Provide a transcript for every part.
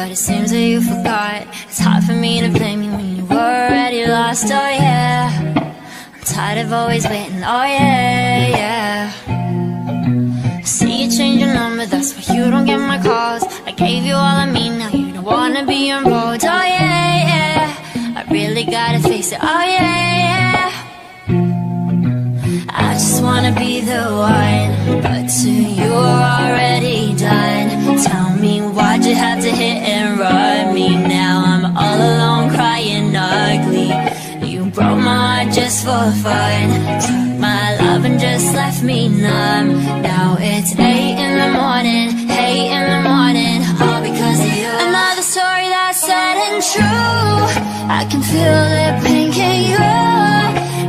but it seems that you forgot. It's hard for me to blame you when you were already lost. Oh yeah, I'm tired of always waiting. Oh yeah, yeah. I see you change your number, that's why you don't get my calls. I gave you all I mean, now you don't wanna be enrolled. Oh yeah, yeah. I really gotta face it. Oh yeah, yeah. I just wanna be the one, but to you are already done. Tell me why'd you have to hit and run me? Now I'm all alone crying ugly. You broke my heart just for fun, took my love and just left me numb. Now it's 8 in the morning, 8 in the morning, all because of you. Another story that's sad and true, I can feel it pinking you.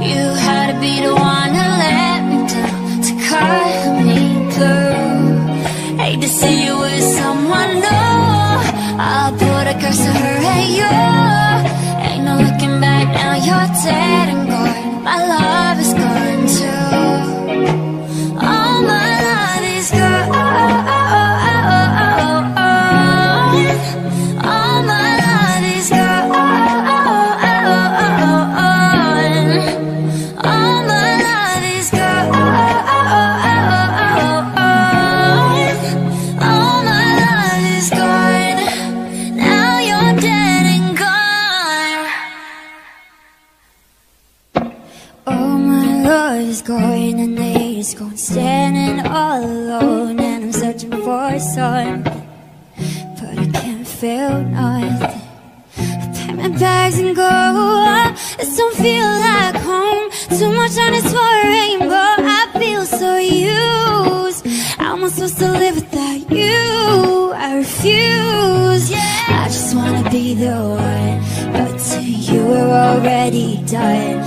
You had to be the one to let me down, to cut me through. Hate to see you with someone new, I'll put a curse to her at you. Ain't no looking back, now you're dead and gone. My love is gone too. All my love is gone. Going and the hate is gone, standing all alone, and I'm searching for some, but I can't feel nothing. I pack my bags and go. I just don't feel like home. Too much on this for a rainbow. I feel so used. How am I supposed to live without you? I refuse. Yeah. I just wanna be the one, but to you were already done.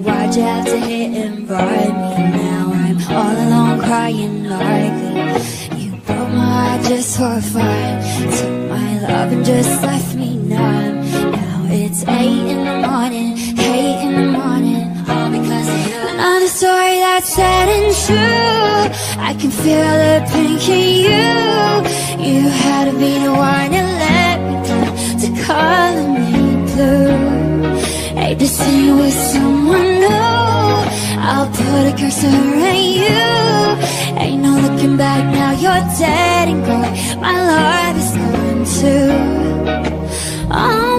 Why'd you have to hit and run me? Now I'm all alone crying like you broke my heart just for fun, took my love and just left me numb. Now it's 8 in the morning, 8 in the morning, all because of you. Another story that's sad and true, I can feel the pink in you. You had to be the one to let me down, to call me blue. Hate to see you with someone new, I'll put a curse on her and you. Ain't no looking back, now you're dead and gone. My love is gone too. Oh.